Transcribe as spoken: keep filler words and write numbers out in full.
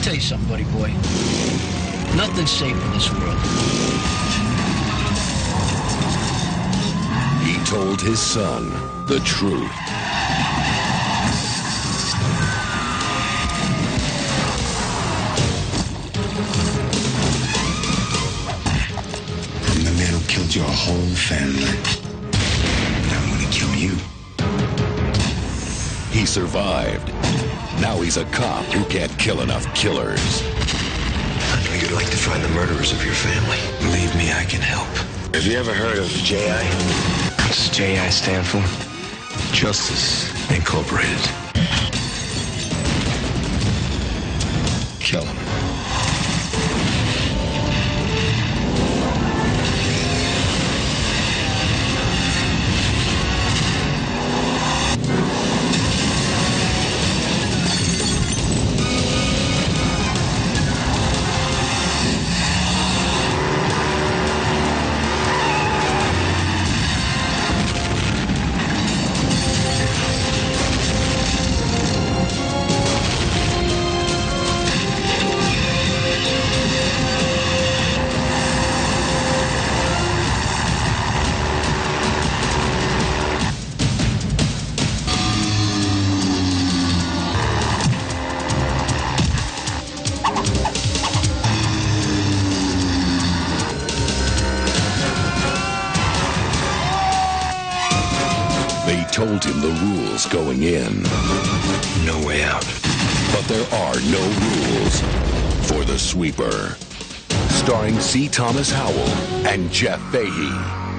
me tell you something, buddy boy. Nothing's safe in this world. He told his son the truth. I'm the man who killed your whole family. And I'm gonna kill you. He survived. Now he's a cop who can't kill enough killers. I know you'd like to find the murderers of your family. Believe me, I can help. Have you ever heard of J I? What's J I stand for? Justice Incorporated. Kill him. They told him the rules going in. No way out. But there are no rules for The Sweeper. Starring C. Thomas Howell and Jeff Fahey.